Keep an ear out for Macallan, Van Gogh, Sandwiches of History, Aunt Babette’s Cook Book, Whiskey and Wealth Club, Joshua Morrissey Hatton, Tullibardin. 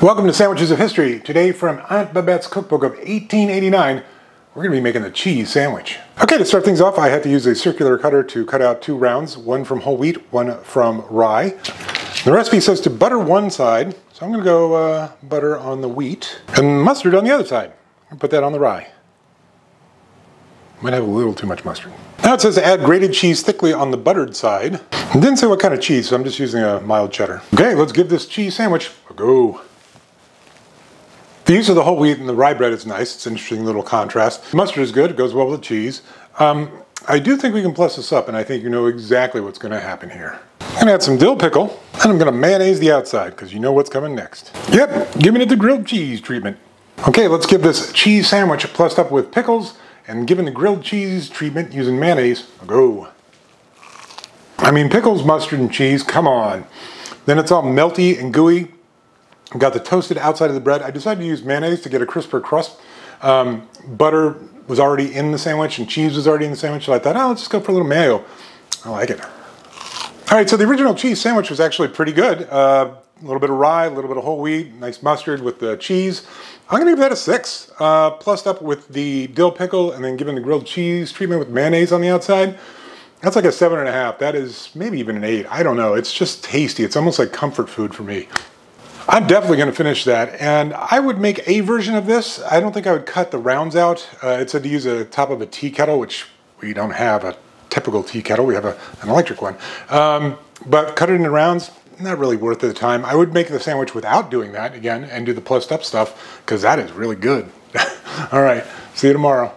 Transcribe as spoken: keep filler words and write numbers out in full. Welcome to Sandwiches of History. Today from Aunt Babette's Cook Book of eighteen eighty-nine, we're going to be making a cheese sandwich. Okay, to start things off, I had to use a circular cutter to cut out two rounds, one from whole wheat, one from rye. The recipe says to butter one side, so I'm going to go uh, butter on the wheat and mustard on the other side. I'll put that on the rye. Might have a little too much mustard. Now it says to add grated cheese thickly on the buttered side. It didn't say what kind of cheese, so I'm just using a mild cheddar. Okay, let's give this cheese sandwich a go. The use of the whole wheat and the rye bread is nice. It's an interesting little contrast. Mustard is good. It goes well with the cheese. Um, I do think we can plus this up, and I think you know exactly what's going to happen here. I'm going to add some dill pickle, and I'm going to mayonnaise the outside, because you know what's coming next. Yep, giving it the grilled cheese treatment. Okay, let's give this cheese sandwich plussed up with pickles, and giving the grilled cheese treatment using mayonnaise a go. I mean, pickles, mustard, and cheese, come on. Then it's all melty and gooey. I've got the toasted outside of the bread. I decided to use mayonnaise to get a crisper crust. Um, butter was already in the sandwich and cheese was already in the sandwich, so I thought, oh, let's just go for a little mayo. I like it. All right, so the original cheese sandwich was actually pretty good. Uh, a little bit of rye, a little bit of whole wheat, nice mustard with the cheese. I'm gonna give that a six, uh, plussed up with the dill pickle and then given the grilled cheese treatment with mayonnaise on the outside. That's like a seven and a half. That is maybe even an eight. I don't know, it's just tasty. It's almost like comfort food for me. I'm definitely going to finish that, and I would make a version of this. I don't think I would cut the rounds out. Uh, it said to use a top of a tea kettle, which we don't have a typical tea kettle. We have a, an electric one. Um, but cut it into rounds, not really worth the time. I would make the sandwich without doing that, again, and do the plussed up stuff, because that is really good. All right, see you tomorrow.